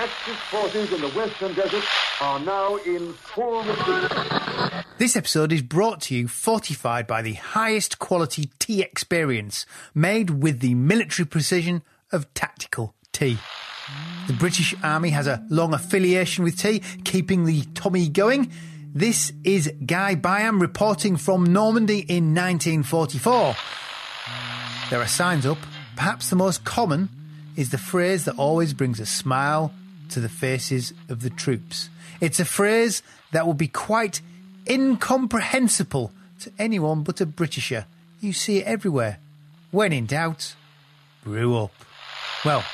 Axis forces in the Western Desert are now in full retreat. This episode is brought to you fortified by the highest quality tea experience, made with the military precision of Tactical Tea. The British Army has a long affiliation with tea, keeping the tummy going. This is Guy Byam reporting from Normandy in 1944. There are signs up. Perhaps the most common is the phrase that always brings a smile to the faces of the troops. It's a phrase that will be quite incomprehensible to anyone but a Britisher. You see it everywhere. When in doubt, brew up. Well,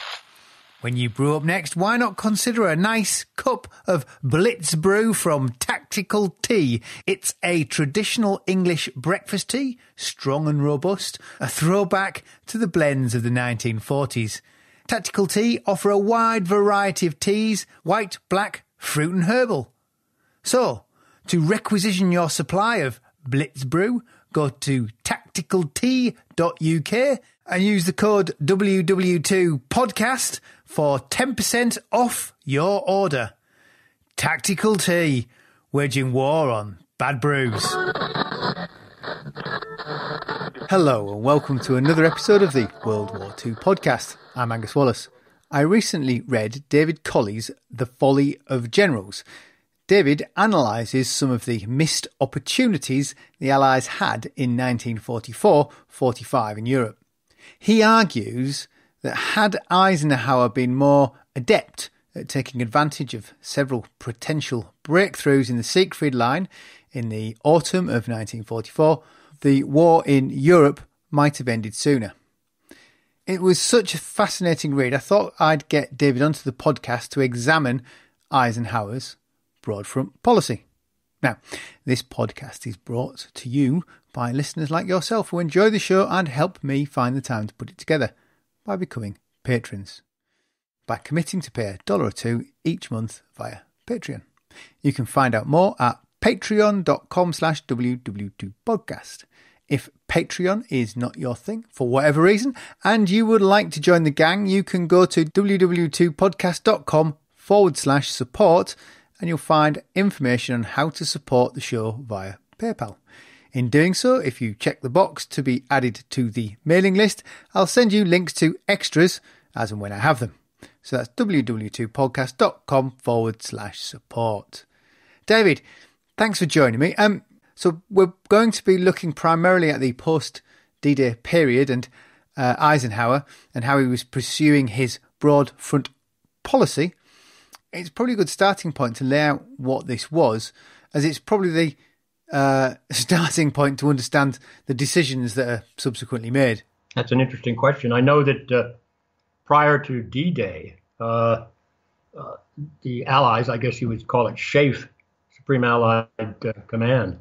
when you brew up next, why not consider a nice cup of Blitz Brew from Tactical Tea? It's a traditional English breakfast tea, strong and robust, a throwback to the blends of the 1940s. Tactical Tea offer a wide variety of teas, white, black, fruit and herbal. So, to requisition your supply of Blitz Brew, go to tacticaltea.uk and use the code WW2PODCAST for 10% off your order. Tactical Tea, waging war on bad brews. Hello and welcome to another episode of the World War II podcast. I'm Angus Wallace. I recently read David Colley's The Folly of Generals. David analyses some of the missed opportunities the Allies had in 1944-45 in Europe. He argues that had Eisenhower been more adept at taking advantage of several potential breakthroughs in the Siegfried Line in the autumn of 1944, the war in Europe might have ended sooner. It was such a fascinating read, I thought I'd get David onto the podcast to examine Eisenhower's broad front policy. Now, this podcast is brought to you by listeners like yourself who enjoy the show and help me find the time to put it together by becoming patrons. By committing to pay $1 or $2 each month via Patreon. You can find out more at patreon.com/WW2podcast. If Patreon is not your thing for whatever reason and you would like to join the gang, you can go to ww2podcast.com/support and you'll find information on how to support the show via PayPal. In doing so, if you check the box to be added to the mailing list, I'll send you links to extras as and when I have them. So that's ww2podcast.com/support. David, thanks for joining me. So we're going to be looking primarily at the post-D-Day period and Eisenhower and how he was pursuing his broad front policy. It's probably a good starting point to lay out what this was, as it's probably the starting point to understand the decisions that are subsequently made. That's an interesting question. I know that prior to D-Day, the Allies, I guess you would call it SHAEF, Supreme Allied Command,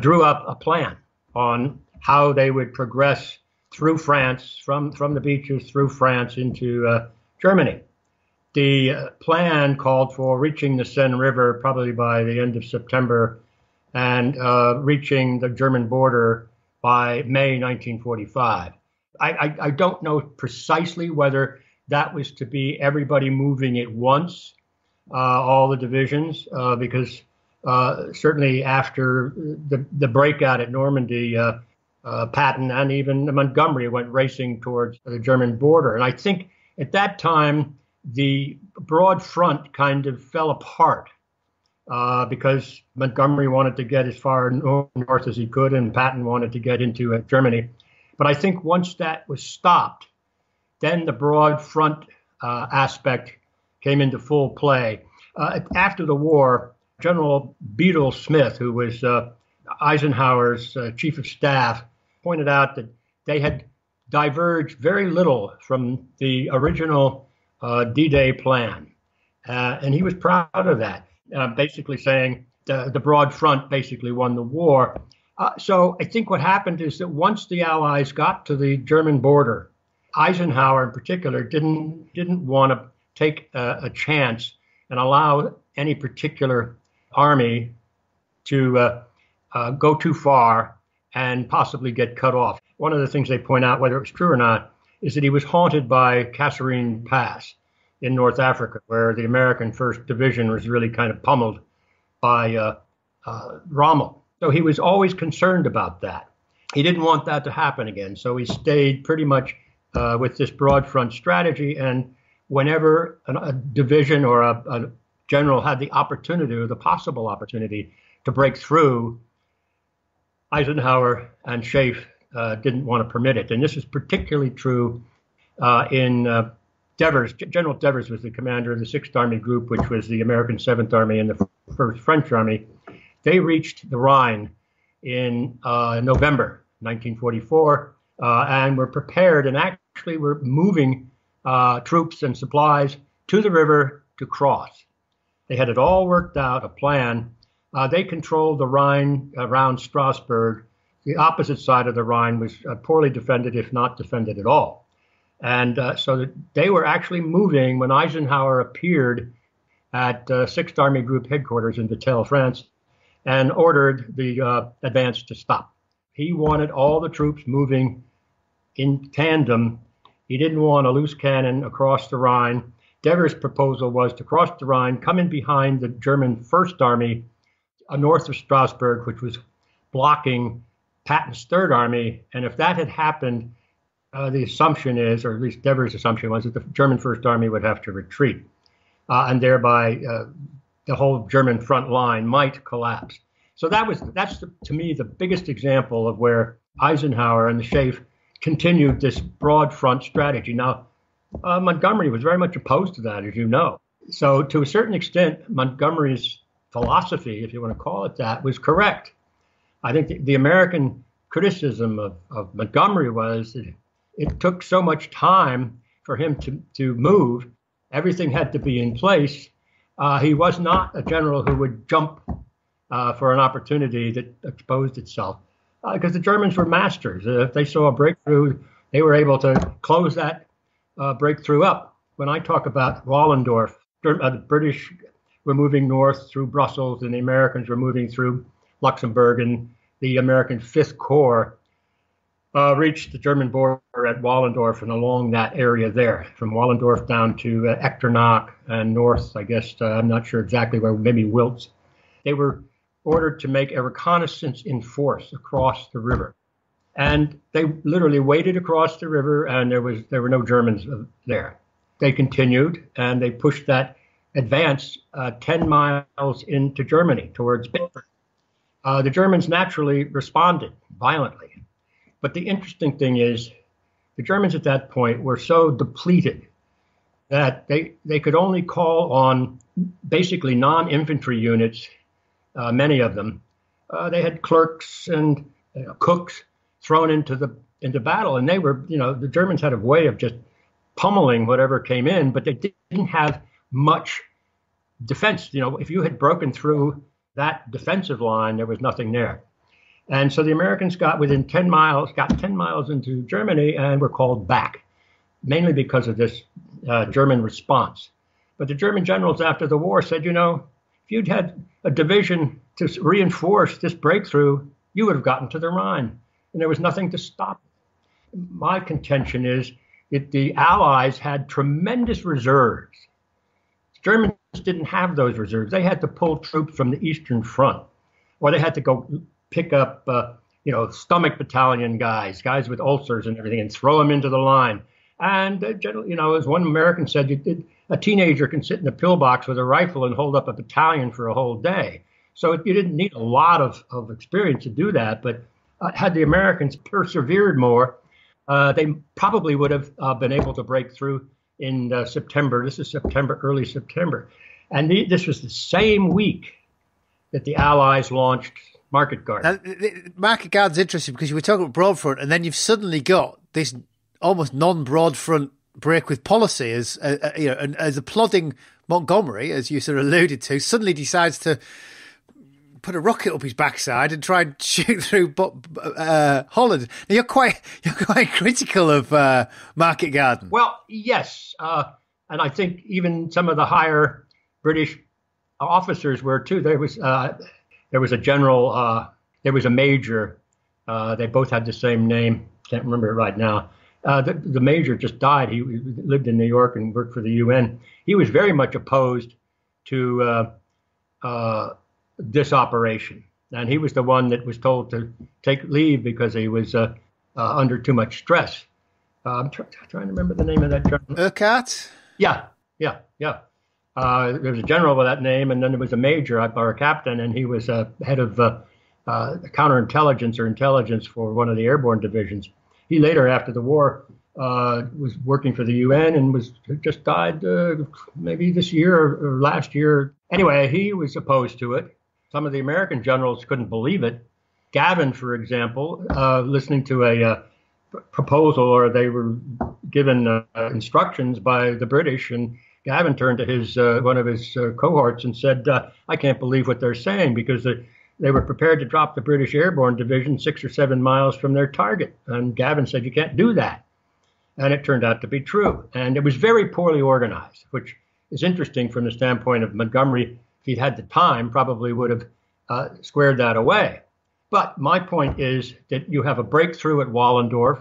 drew up a plan on how they would progress through France, from the beaches through France into Germany. The plan called for reaching the Seine River probably by the end of September and reaching the German border by May 1945. I don't know precisely whether that was to be everybody moving at once, all the divisions, because certainly after the breakout at Normandy, Patton and even Montgomery went racing towards the German border. And I think at that time, the broad front kind of fell apart because Montgomery wanted to get as far north as he could and Patton wanted to get into Germany. But I think once that was stopped, then the broad front aspect came into full play. After the war, General Beetle Smith, who was Eisenhower's chief of staff, pointed out that they had diverged very little from the original D-Day plan. And he was proud of that, basically saying the broad front basically won the war. So I think what happened is that once the Allies got to the German border, Eisenhower in particular didn't want to take a chance and allow any particular army to go too far and possibly get cut off. One of the things they point out, whether it was true or not, is that he was haunted by Kasserine Pass, in North Africa, where the American 1st Division was really kind of pummeled by Rommel. So he was always concerned about that. He didn't want that to happen again, so he stayed pretty much with this broad front strategy, and whenever a division or a general had the opportunity, or the possible opportunity, to break through, Eisenhower and SHAEF didn't want to permit it. And this is particularly true in Devers. General Devers was the commander of the 6th Army Group, which was the American 7th Army and the 1st French Army. They reached the Rhine in November 1944 and were prepared, and actually were moving troops and supplies to the river to cross. They had it all worked out, a plan. They controlled the Rhine around Strasbourg. The opposite side of the Rhine was poorly defended, if not defended at all. And so that they were actually moving when Eisenhower appeared at 6th Army Group headquarters in Vittel, France, and ordered the advance to stop. He wanted all the troops moving in tandem. He didn't want a loose cannon across the Rhine. Devers' proposal was to cross the Rhine, come in behind the German 1st Army north of Strasbourg, which was blocking Patton's 3rd Army. And if that had happened, the assumption is, or at least Devers' assumption was, that the German 1st Army would have to retreat, and thereby the whole German front line might collapse. So that's to me the biggest example of where Eisenhower and the SHAEF continued this broad front strategy. Now, Montgomery was very much opposed to that, as you know. So to a certain extent, Montgomery's philosophy, if you want to call it that, was correct. I think the American criticism of Montgomery was that it took so much time for him to move. Everything had to be in place. He was not a general who would jump for an opportunity that exposed itself, because the Germans were masters. If they saw a breakthrough, they were able to close that breakthrough up. When I talk about Wallendorf, the British were moving north through Brussels, and the Americans were moving through Luxembourg, and the American 5th Corps reached the German border at Wallendorf and along that area there, from Wallendorf down to Echternach and north, I guess, I'm not sure exactly where, maybe Wiltz. They were ordered to make a reconnaissance in force across the river. And they literally waded across the river, and there were no Germans there. They continued, and they pushed that advance 10 miles into Germany towards Bitburg. The Germans naturally responded violently. But the interesting thing is the Germans at that point were so depleted that they could only call on basically non-infantry units, many of them. They had clerks and cooks thrown into battle, and they were, the Germans had a way of just pummeling whatever came in, but they didn't have much defense. If you had broken through that defensive line, there was nothing there. And so the Americans got 10 miles into Germany, and were called back, mainly because of this German response. But the German generals after the war said, if you'd had a division to reinforce this breakthrough, you would have gotten to the Rhine, and there was nothing to stop it. My contention is that the Allies had tremendous reserves. Germans didn't have those reserves. They had to pull troops from the Eastern Front, or they had to go pick up, stomach battalion guys with ulcers and everything, and throw them into the line. And generally, as one American said, a teenager can sit in a pillbox with a rifle and hold up a battalion for a whole day. So you didn't need a lot of experience to do that. But had the Americans persevered more, they probably would have been able to break through in September. This is September, early September. And this was the same week that the Allies launched Market Garden. Now, Market Garden's interesting because you were talking about broad front, and then you've suddenly got this almost non-broad front break with policy as and as a plodding Montgomery, as you sort of alluded to, suddenly decides to put a rocket up his backside and try and shoot through Holland. Now, you're quite critical of Market Garden. Well, yes, and I think even some of the higher British officers were too. There was a general, there was a major, they both had the same name, can't remember it right now, The major just died. He lived in New York and worked for the UN. He was very much opposed to this operation. And he was the one that was told to take leave because he was under too much stress. I'm trying to remember the name of that general. Urquhart? Yeah. There was a general with that name, and then there was a major or a captain, and he was head of counterintelligence or intelligence for one of the airborne divisions. He later, after the war, was working for the UN and was just died maybe this year or last year. Anyway, he was opposed to it. Some of the American generals couldn't believe it. Gavin, for example, listening to a proposal, or they were given instructions by the British, and Gavin turned to his one of his cohorts and said, "I can't believe what they're saying, because they were prepared to drop the British airborne division 6 or 7 miles from their target." And Gavin said, "You can't do that." And it turned out to be true. And it was very poorly organized, which is interesting from the standpoint of Montgomery. If he'd had the time, probably would have squared that away. But my point is that you have a breakthrough at Wallendorf.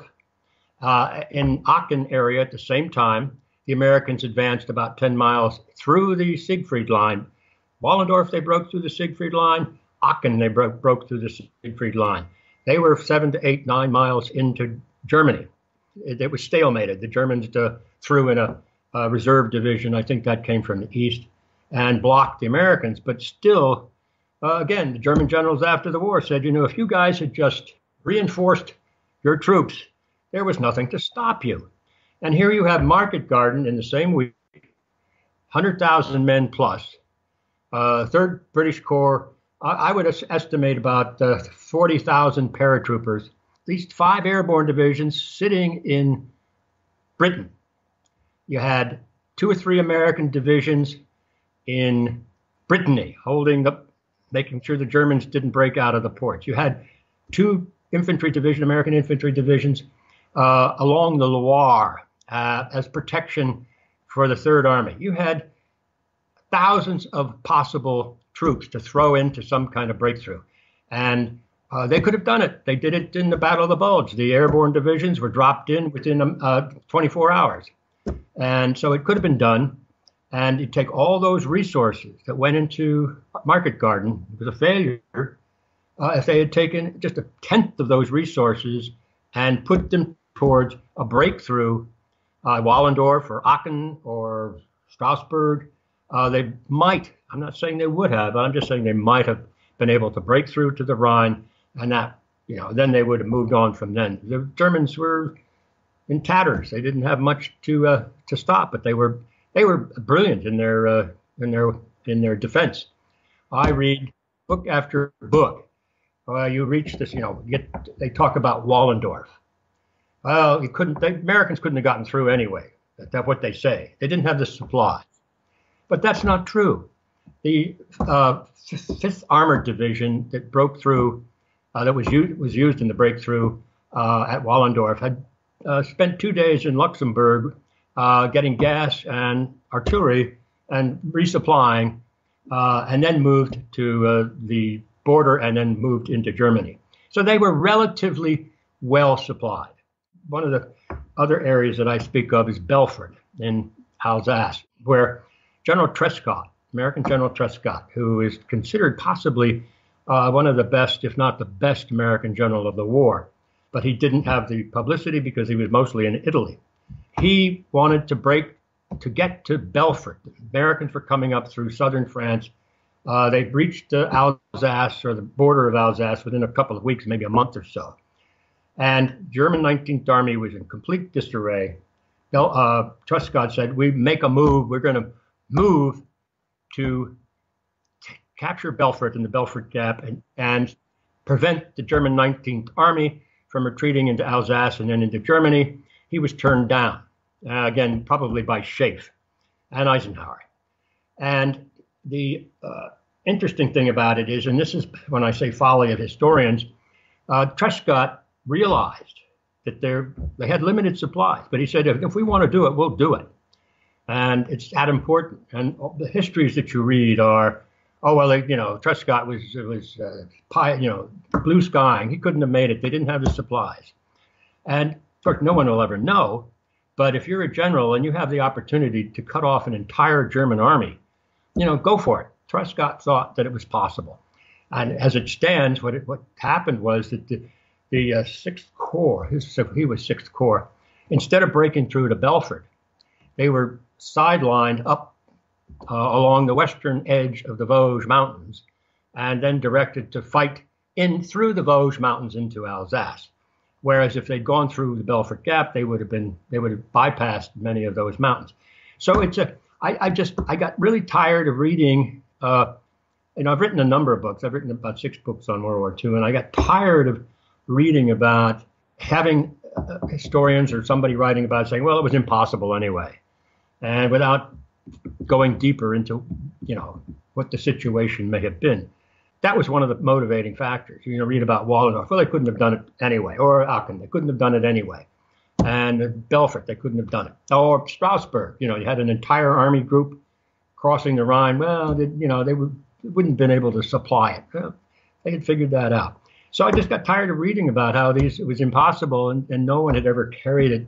In Aachen area at the same time, the Americans advanced about 10 miles through the Siegfried Line. Wallendorf, they broke through the Siegfried Line. Aachen, they broke through the Siegfried Line. They were 7 to 8, 9 miles into Germany. It was stalemated. The Germans threw in a reserve division. I think that came from the east and blocked the Americans. But still, again, the German generals after the war said, if you guys had just reinforced your troops, there was nothing to stop you. And here you have Market Garden in the same week, 100,000 men plus, 3rd British Corps. I would estimate about 40,000 paratroopers, at least 5 airborne divisions sitting in Britain. You had 2 or 3 American divisions in Brittany, making sure the Germans didn't break out of the ports. You had 2 American infantry divisions along the Loire as protection for the Third Army. You had thousands of possible troops to throw into some kind of breakthrough. And they could have done it. They did it in the Battle of the Bulge. The airborne divisions were dropped in within 24 hours. And so it could have been done. And you take all those resources that went into Market Garden, it was a failure. If they had taken just a tenth of those resources and put them towards a breakthrough, Wallendorf or Aachen or Strasbourg, they might, I'm not saying they would have, but I'm just saying they might have been able to break through to the Rhine, and that, then they would have moved on from then. The Germans were in tatters. They didn't have much to stop, but they were brilliant in their defense. I read book after book. You reach this, they talk about Wallendorf. Well, the Americans couldn't have gotten through anyway. That's what they say. They didn't have the supplies. But that's not true. The 5th Armored Division that broke through, that was used in the breakthrough at Wallendorf, had spent 2 days in Luxembourg getting gas and artillery and resupplying, and then moved to the border and then moved into Germany. So they were relatively well supplied. One of the other areas that I speak of is Belfort in Alsace, where General Truscott, American General Truscott, who is considered possibly one of the best, if not the best, American general of the war, but he didn't have the publicity because he was mostly in Italy. He wanted to get to Belfort. The Americans were coming up through southern France. They reached Alsace, or the border of Alsace, within a couple of weeks, maybe a month or so. And German 19th Army was in complete disarray. Truscott said, "We make a move. We're going to move to capture Belfort in the Belfort Gap and prevent the German 19th Army from retreating into Alsace and then into Germany." He was turned down, again, probably by SHAEF and Eisenhower. And the interesting thing about it is, and this is when I say folly of historians, Truscott realized that they had limited supplies, but he said, if we want to do it, we'll do it. And it's that important. And the histories that you read are, Truscott was blue skying. He couldn't have made it. They didn't have the supplies. And Of course, no one will ever know. But if you're a general and you have the opportunity to cut off an entire German army, you know, go for it. Truscott thought that it was possible. And as it stands, what happened was that the 6th Corps, he was 6th Corps, instead of breaking through to Belfort, they were sidelined up along the western edge of the Vosges Mountains and then directed to fight in through the Vosges Mountains into Alsace. Whereas if they'd gone through the Belfort Gap, they would have bypassed many of those mountains. So it's a I got really tired of reading. You know, I've written a number of books. I've written about 6 books on World War II, and I got tired of reading about having historians or somebody writing about it saying, well, it was impossible anyway, and without going deeper into, you know, what the situation may have been. That was one of the motivating factors. You know, read about Wallendorf. Well, they couldn't have done it anyway. Or Aachen, they couldn't have done it anyway. And Belfort, they couldn't have done it. Or Strasbourg, you know, you had an entire army group crossing the Rhine. Well, they, you know, they wouldn't have been able to supply it. Well, they had figured that out. So I just got tired of reading about how it was impossible, and no one had ever carried it,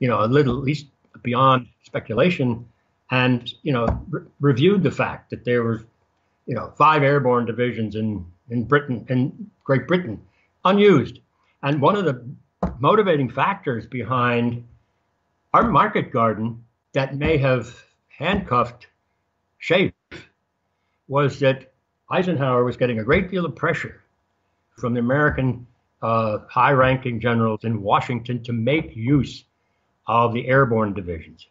you know, a little, at least beyond speculation, and, you know, reviewed the fact that there were, you know, 5 airborne divisions in Great Britain, unused. And one of the motivating factors behind our Market Garden that may have handcuffed SHAEF was that Eisenhower was getting a great deal of pressure from the American high-ranking generals in Washington to make use of the airborne divisions.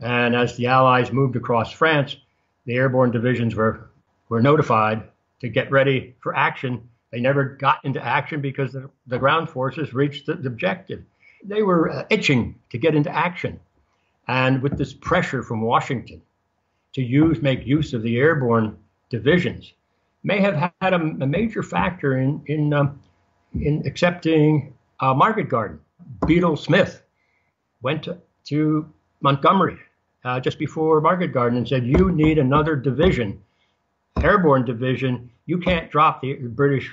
And as the Allies moved across France, the airborne divisions were notified to get ready for action. They never got into action because the ground forces reached the objective. They were itching to get into action. And with this pressure from Washington to make use of the airborne divisions may have had a major factor in accepting Market Garden. Beetle Smith went to Montgomery just before Market Garden and said, you need another division, airborne division. You can't drop the British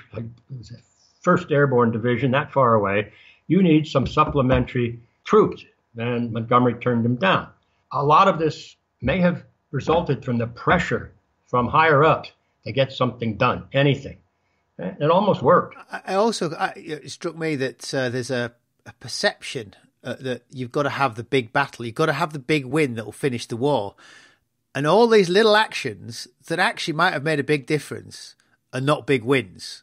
1st Airborne Division that far away. You need some supplementary troops. And Montgomery turned them down. A lot of this may have resulted from the pressure from higher ups to get something done, anything. It almost worked. It struck me that there's a perception that you've got to have the big battle. You've got to have the big win that will finish the war. And all these little actions that actually might have made a big difference are not big wins.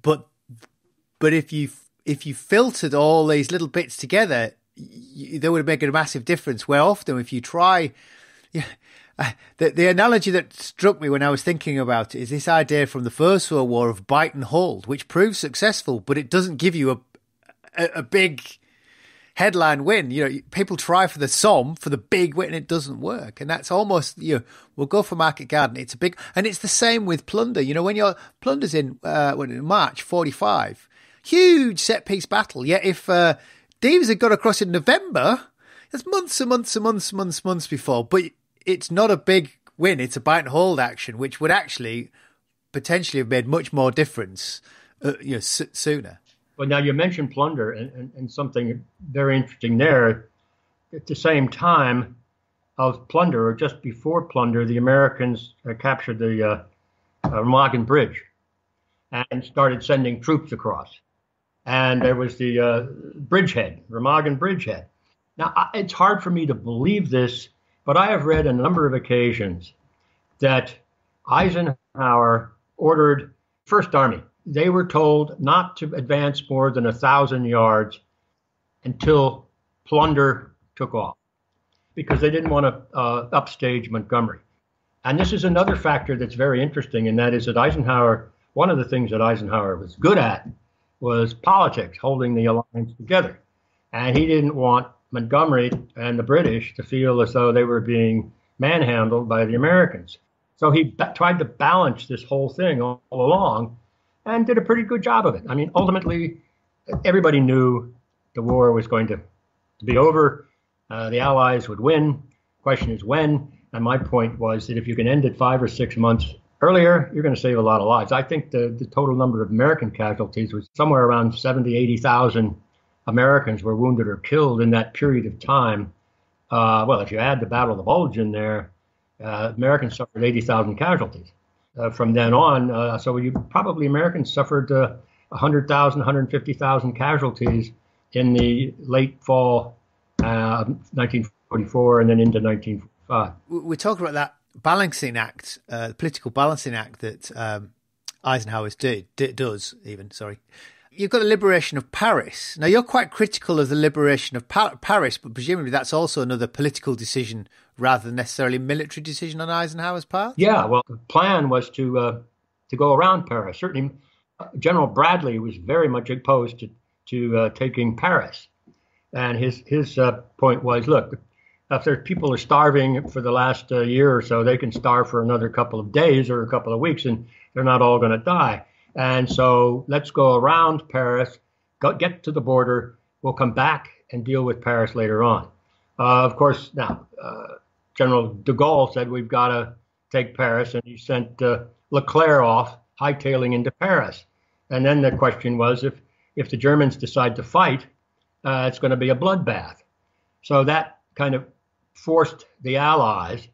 But if you filtered all these little bits together, they would make a massive difference. Where often if you try... Yeah, the analogy that struck me when I was thinking about it is this idea from the First World War of bite and hold, which proves successful, but it doesn't give you a big... headline win. You know, people try for the Somme, for the big win, and it doesn't work. And that's almost, you know, we'll go for Market Garden. It's a big, and it's the same with Plunder. You know, when your Plunder's in March 45, huge set piece battle. Yet if Devers had got across in November, that's months and months and months and months and months before. But it's not a big win. It's a bite and hold action, which would actually potentially have made much more difference, you know, sooner. Well, now you mentioned Plunder and something very interesting there. At the same time of Plunder, or just before Plunder, the Americans captured the Remagen Bridge and started sending troops across. And there was the Remagen Bridgehead. Now, it's hard for me to believe this, but I have read a number of occasions that Eisenhower ordered First Army. They were told not to advance more than 1,000 yards until Plunder took off, because they didn't want to upstage Montgomery. And this is another factor that's very interesting, and that is that Eisenhower, one of the things that Eisenhower was good at was politics, holding the alliance together. And he didn't want Montgomery and the British to feel as though they were being manhandled by the Americans. So he tried to balance this whole thing all along, and did a pretty good job of it. I mean, ultimately, everybody knew the war was going to be over. The Allies would win. Question is when. And my point was that if you can end it 5 or 6 months earlier, you're going to save a lot of lives. I think the total number of American casualties was somewhere around 70,000, 80,000 Americans were wounded or killed in that period of time. Well, if you add the Battle of the Bulge in there, Americans suffered 80,000 casualties from then on. So you probably Americans suffered 100,000, 150,000 casualties in the late fall 1944 and then into 1945. We're talking about that balancing act, the political balancing act that Eisenhower's does. You've got the liberation of Paris. Now, you're quite critical of the liberation of Paris, but presumably that's also another political decision rather than necessarily military decision on Eisenhower's part? Yeah, well, the plan was to go around Paris. Certainly, General Bradley was very much opposed to taking Paris. And his point was, look, if there's people are starving for the last year or so, they can starve for another couple of days or a couple of weeks, and they're not all going to die. And so let's go around Paris, get to the border. We'll come back and deal with Paris later on. Of course, now, General de Gaulle said we've got to take Paris, and he sent Leclerc off, hightailing into Paris. And then the question was, if the Germans decide to fight, it's going to be a bloodbath. So that kind of forced the Allies,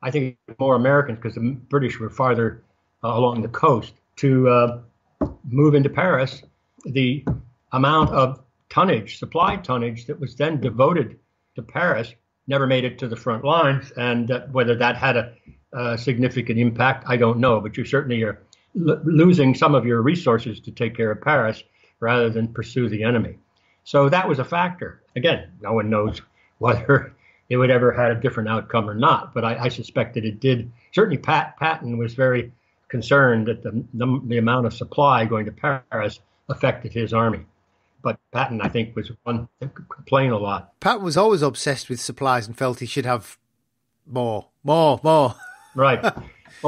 I think more Americans because the British were farther along the coast, to move into Paris. The amount of tonnage, supply tonnage, that was then devoted to Paris never made it to the front lines, and whether that had a significant impact, I don't know, but you certainly are losing some of your resources to take care of Paris rather than pursue the enemy. So that was a factor. Again, no one knows whether it would ever have had a different outcome or not, but I suspect that it did. Certainly Patton was very concerned that the amount of supply going to Paris affected his army. But Patton, I think, was one that could complain a lot. Patton was always obsessed with supplies and felt he should have more. Right. Well,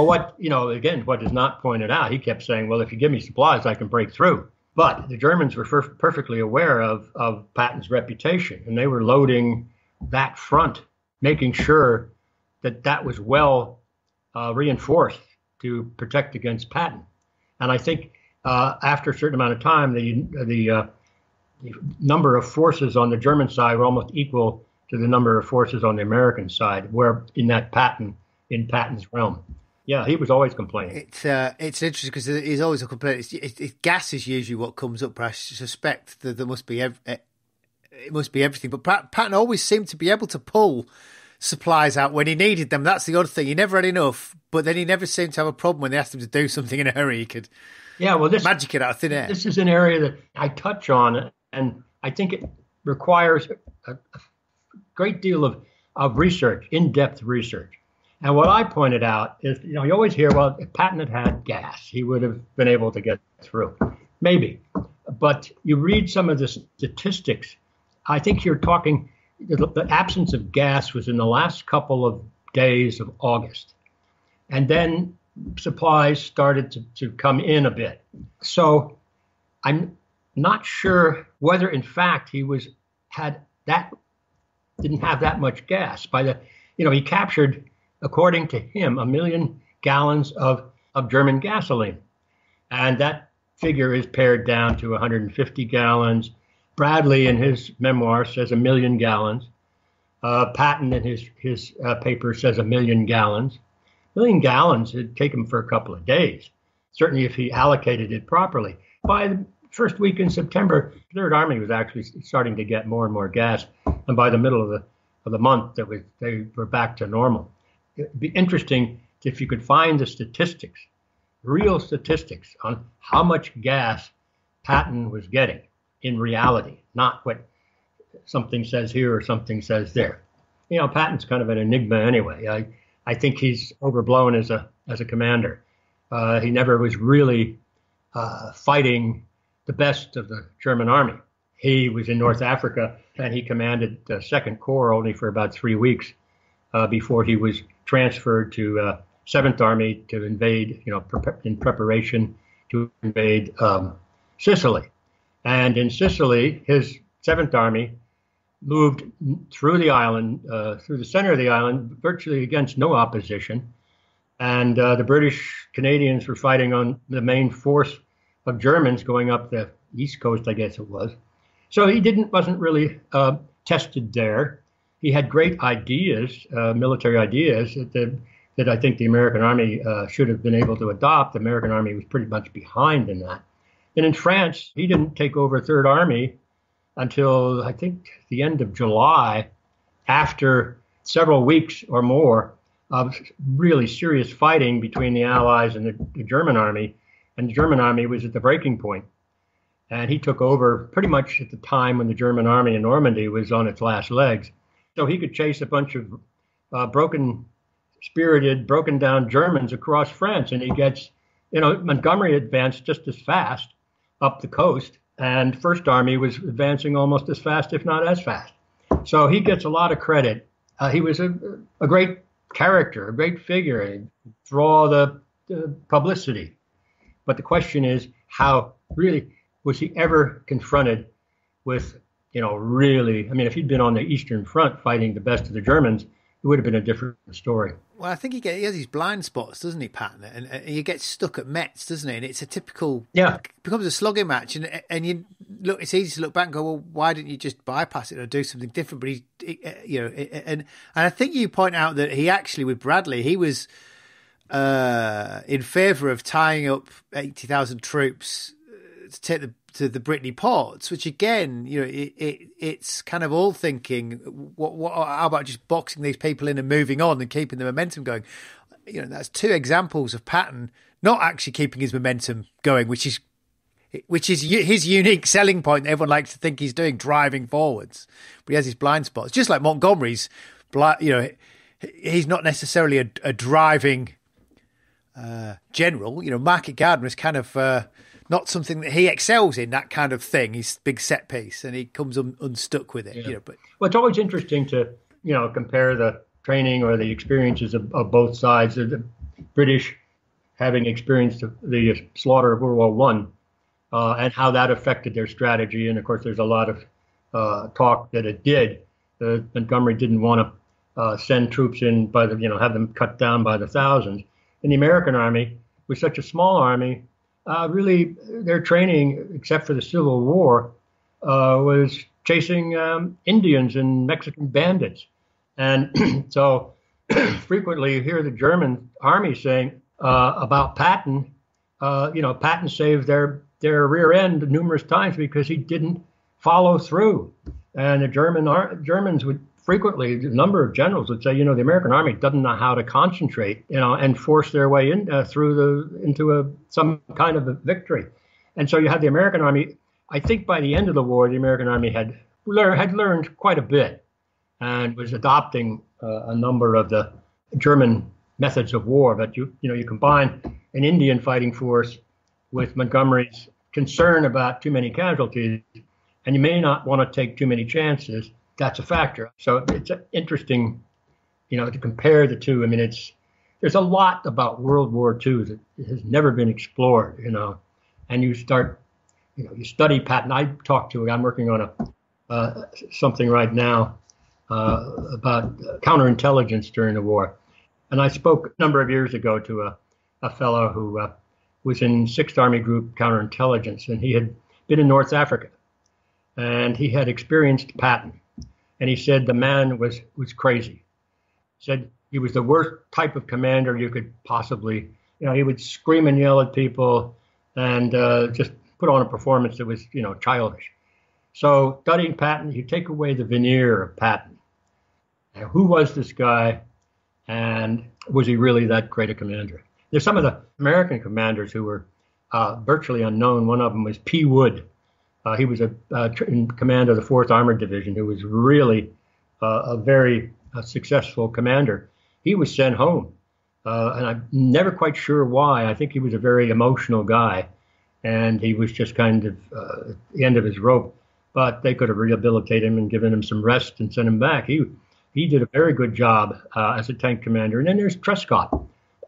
what is not pointed out, he kept saying, well, if you give me supplies, I can break through. But the Germans were perfectly aware of Patton's reputation, and they were loading that front, making sure that was well reinforced to protect against Patton. And I think after a certain amount of time, the number of forces on the German side were almost equal to the number of forces on the American side, where in Patton's realm. Yeah, he was always complaining. It's interesting because he's always a complaint. Gas is usually what comes up, but I suspect that there must be it must be everything. But Patton always seemed to be able to pull supplies out when he needed them. That's the odd thing. He never had enough, but then he never seemed to have a problem when they asked him to do something in a hurry. He could magic it out of thin air. This is an area that I touch on, and I think it requires a great deal of research, in-depth research. And what I pointed out is, you always hear, well, if Patton had gas, he would have been able to get through. Maybe. But you read some of the statistics, I think you're talking... The absence of gas was in the last couple of days of August. And then supplies started to come in a bit. So I'm not sure whether, in fact, didn't have that much gas. He captured, according to him, 1 million gallons of German gasoline. And that figure is pared down to 150 gallons. Bradley, in his memoir, says 1 million gallons. Patton, in his paper, says 1 million gallons. 1 million gallons would take him for a couple of days, certainly if he allocated it properly. By the first week in September, the Third Army was actually starting to get more and more gas, and by the middle of the month, they were back to normal. It'd be interesting if you could find the statistics, real statistics, on how much gas Patton was getting. In reality, not what something says here or something says there. Patton's kind of an enigma anyway. I think he's overblown as a commander. He never was really fighting the best of the German army. He was in North Africa, and he commanded the Second Corps only for about 3 weeks before he was transferred to Seventh Army to invade, in preparation to invade Sicily. And in Sicily, his 7th Army moved through the island, through the center of the island, virtually against no opposition. And the British Canadians were fighting on the main force of Germans going up the east coast, I guess it was. So he wasn't really tested there. He had great ideas, military ideas, that I think the American Army should have been able to adopt. The American Army was pretty much behind in that. And in France, he didn't take over Third Army until, I think, the end of July, after several weeks or more of really serious fighting between the Allies and the German Army. And the German Army was at the breaking point. And he took over pretty much at the time when the German Army in Normandy was on its last legs. So he could chase a bunch of broken down Germans across France. And he gets, Montgomery advanced just as fast up the coast. And First Army was advancing almost as fast, if not as fast. So he gets a lot of credit. He was a great character, a great figure, and draw the publicity. But the question is, how really was he ever confronted with, really, if he'd been on the Eastern Front fighting the best of the Germans, it would have been a different story. Well, I think he has these blind spots, doesn't he, Patton? And he gets stuck at Metz, doesn't he? And it's a typical, becomes a slugging match. And you look, it's easy to look back and go, well, why didn't you just bypass it or do something different? But he I think you point out that he actually, with Bradley, he was in favour of tying up 80,000 troops to take to the Brittany ports, which again, it's kind of all thinking, how about just boxing these people in and moving on and keeping the momentum going? That's two examples of Patton not actually keeping his momentum going, which is his unique selling point. Everyone likes to think he's doing, driving forwards, but he has his blind spots. Just like Montgomery's, he's not necessarily a driving general. Market Garden was kind of not something that he excels in, that kind of thing, his big set piece, and he comes unstuck with it. Yeah. But it's always interesting to compare the training or the experiences of both sides. The British having experienced the slaughter of World War I, and how that affected their strategy. And of course, there's a lot of talk that it did. Montgomery didn't want to send troops in by have them cut down by the thousands. And the American Army was such a small army. Really, their training, except for the Civil War, was chasing Indians and Mexican bandits. And so frequently you hear the German army saying about Patton, Patton saved their rear end numerous times because he didn't follow through. And the Germans would frequently, a number of generals would say, the American Army doesn't know how to concentrate, and force their way in into some kind of a victory. And so you have the American Army. I think by the end of the war, the American Army had learned quite a bit and was adopting a number of the German methods of war. But you combine an Indian fighting force with Montgomery's concern about too many casualties, and you may not want to take too many chances. That's a factor. So it's interesting, to compare the two. There's a lot about World War II that has never been explored, and you start, you study Patton. I'm working on something right now about counterintelligence during the war. And I spoke a number of years ago to a fellow who was in 6th Army Group counterintelligence, and he had been in North Africa, and he had experienced Patton. And he said the man was crazy. He said he was the worst type of commander you could possibly, he would scream and yell at people and just put on a performance that was, childish. So studying Patton, you take away the veneer of Patton. Now, who was this guy, and was he really that great a commander? There's some of the American commanders who were virtually unknown. One of them was P. Wood. He was in command of the 4th Armored Division, who was really a very successful commander. He was sent home, and I'm never quite sure why. I think he was a very emotional guy, and he was just kind of at the end of his rope. But they could have rehabilitated him and given him some rest and sent him back. He did a very good job as a tank commander. And then there's Truscott.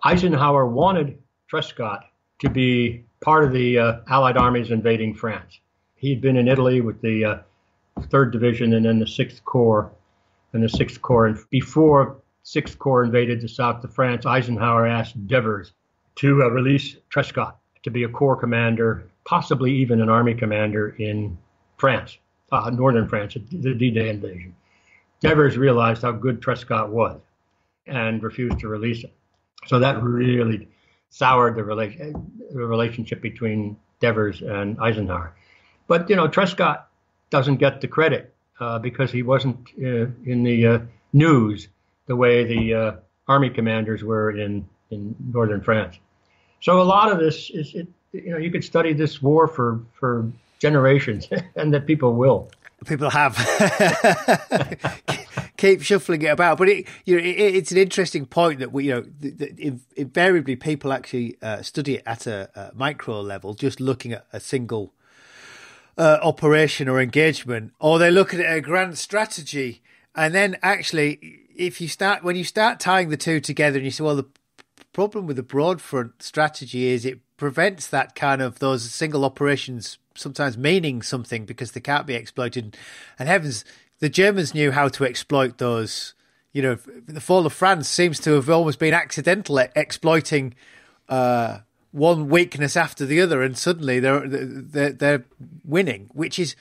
Eisenhower wanted Truscott to be part of the Allied armies invading France. He'd been in Italy with the 3rd Division and then the 6th Corps. And before 6th Corps invaded the south of France, Eisenhower asked Devers to release Truscott to be a corps commander, possibly even an army commander in France. northern France, the D-Day invasion. Devers realized how good Truscott was and refused to release him. So that really soured the relationship between Devers and Eisenhower. But, you know, Truscott doesn't get the credit because he wasn't in the news the way the army commanders were in northern France. So a lot of this is, you know, you could study this war for generations, and that people will. People have keep shuffling it about, but it's an interesting point that we, invariably people actually study it at a micro level, just looking at a single operation or engagement, or they look at it at a grand strategy, and then actually, when you start tying the two together, and you say, well, the problem with the broad front strategy is it prevents that kind of those single operations sometimes meaning something because they can't be exploited. And heavens, the Germans knew how to exploit those. You know, the fall of France seems to have almost been accidental at exploiting one weakness after the other, and suddenly they're winning, which is,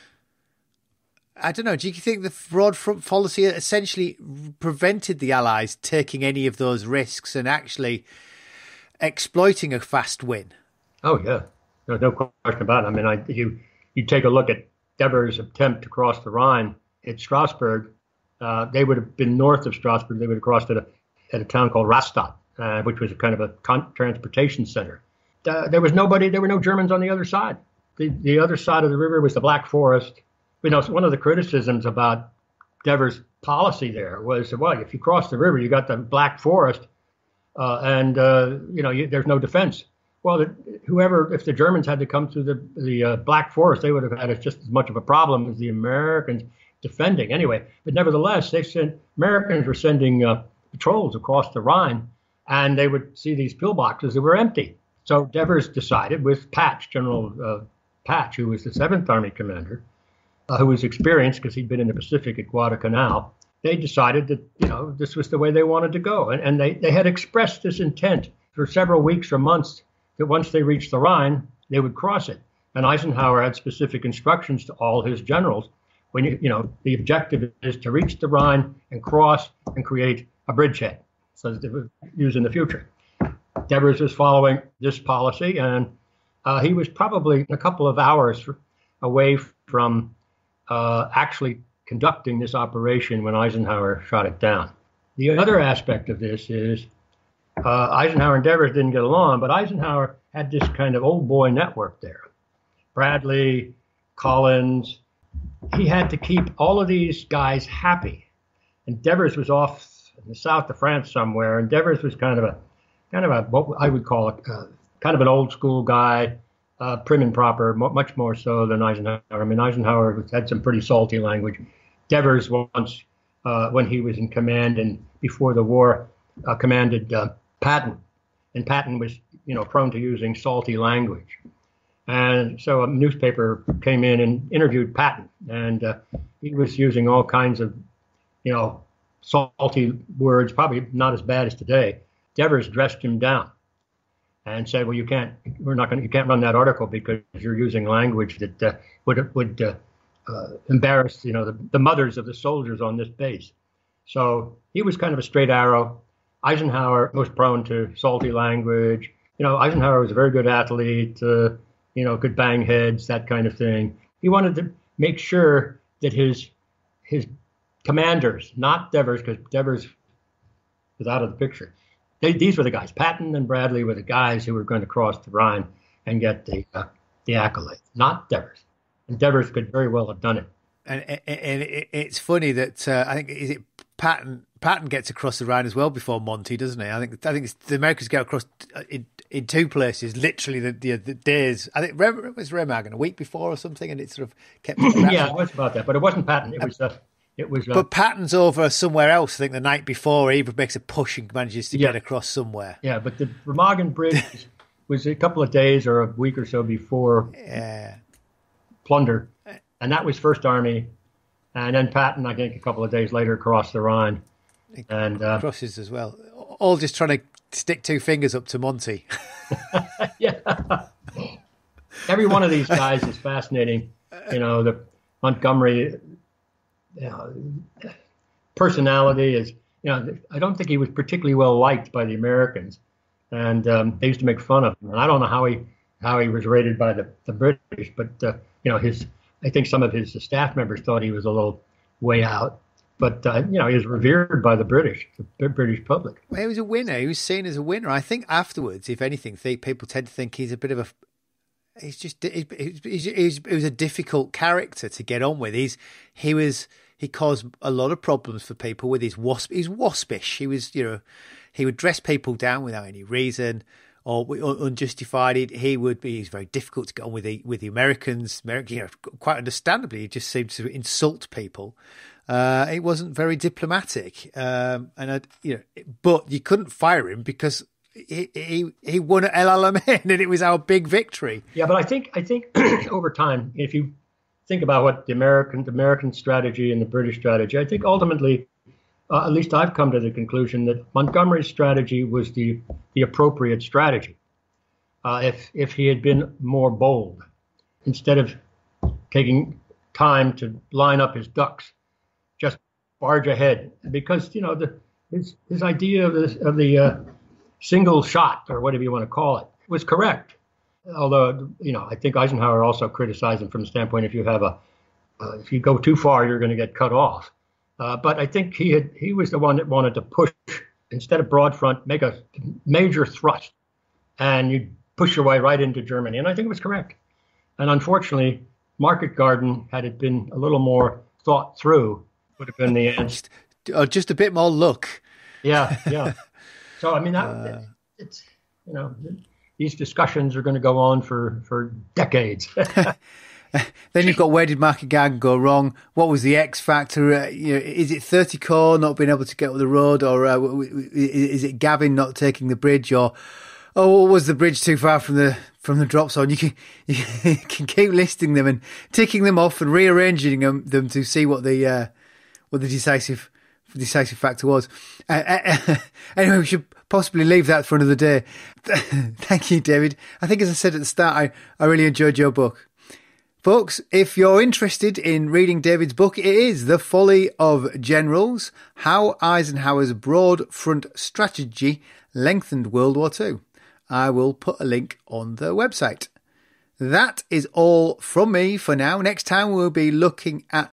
I don't know. Do you think the broad front policy essentially prevented the Allies taking any of those risks and actually exploiting a fast win? Oh yeah, there's no question about it. I mean, you take a look at Devers' attempt to cross the Rhine at Strasbourg. They would have been north of Strasbourg. They would have crossed at a town called Rastatt, which was a kind of a transportation center. There was nobody. There were no Germans on the other side. The other side of the river was the Black Forest. You know, one of the criticisms about Devers' policy there was, well, if you cross the river, you got the Black Forest, there's no defense. Well, if the Germans had to come through the Black Forest, they would have had just as much of a problem as the Americans defending anyway. But nevertheless, Americans were sending patrols across the Rhine, and they would see these pillboxes that were empty. So Devers decided with Patch, General Patch, who was the 7th Army commander, who was experienced because he'd been in the Pacific at Guadalcanal, they decided that, you know, this was the way they wanted to go. And they had expressed this intent for several weeks or months that once they reached the Rhine, they would cross it. And Eisenhower had specific instructions to all his generals. When the objective is to reach the Rhine and cross and create a bridgehead so that they would use in the future. Devers was following this policy, and he was probably a couple of hours away from actually conducting this operation when Eisenhower shot it down. The other aspect of this is Eisenhower and Devers didn't get along, but Eisenhower had this kind of old boy network there. Bradley, Collins, he had to keep all of these guys happy. And Devers was off in the south of France somewhere, and Devers was kind of a what I would call kind of an old school guy. Prim and proper, much more so than Eisenhower. I mean, Eisenhower had some pretty salty language. Devers once, when he was in command and before the war, commanded Patton. And Patton was, prone to using salty language. And so a newspaper came in and interviewed Patton. And he was using all kinds of, salty words, probably not as bad as today. Devers dressed him down and said, "Well, you can't run that article because you're using language that would embarrass, the mothers of the soldiers on this base." So he was kind of a straight arrow. Eisenhower was prone to salty language. Eisenhower was a very good athlete. Could bang heads, that kind of thing. He wanted to make sure that his commanders, not Devers, because Devers was out of the picture. These were the guys. Patton and Bradley were the guys who were going to cross the Rhine and get the accolades, not Devers. And Devers could very well have done it. And it's funny that I think Patton gets across the Rhine as well before Monty, doesn't he? I think it's the Americans get across in two places, literally the days. I think it was Remagen a week before or something, and it sort of kept. It was about that, but it wasn't Patton. It was. But Patton's over somewhere else, I think, the night before. He makes a push and manages to get across somewhere. Yeah, but the Remagen Bridge was a couple of days or a week or so before Plunder. And that was First Army. And then Patton, I think, a couple of days later, crossed the Rhine. And crosses as well. All just trying to stick two fingers up to Monty. Yeah. Every one of these guys is fascinating. You know, the Montgomery, personality is, I don't think he was particularly well liked by the Americans, and they used to make fun of him. And I don't know how he was rated by the British, but I think some of his staff members thought he was a little way out. But, he was revered by the British public. Well, he was a winner. He was seen as a winner. I think afterwards, if anything, people tend to think he's a bit of a... He was a difficult character to get on with. He caused a lot of problems for people with his He's waspish. He was, he would dress people down without any reason or unjustified. He was very difficult to get on with the Americans. Quite understandably, he just seemed to insult people. It wasn't very diplomatic, but you couldn't fire him because he won at El Alamein, and it was our big victory. Yeah, but I think over time, if you think about what the American strategy and the British strategy, I think ultimately, at least I've come to the conclusion that Montgomery's strategy was the appropriate strategy. If he had been more bold, instead of taking time to line up his ducks, barge ahead, because his idea of the single shot, or whatever you want to call it, was correct. Although I think Eisenhower also criticized him from the standpoint if you go too far, you're going to get cut off. But I think he was the one that wanted to push instead of broad front, make a major thrust, and you push your way right into Germany. And I think it was correct. And unfortunately, Market Garden, had it been a little more thought through, would have been the end. Just a bit more luck. Yeah. So I mean, it's these discussions are going to go on for decades. Then you've got, where did Market Garden go wrong? What was the X factor? Is it 30 Corps not being able to get up the road, or is it Gavin not taking the bridge, or was the bridge too far from the drop zone? You can keep listing them and ticking them off and rearranging them to see what the what the decisive factor was. Anyway, we should possibly leave that for another day. Thank you, David. I think, as I said at the start, I really enjoyed your book. Folks, if you're interested in reading David's book, it is The Folly of Generals, How Eisenhower's Broad Front Strategy Lengthened World War II. I will put a link on the website. That is all from me for now. Next time, we'll be looking at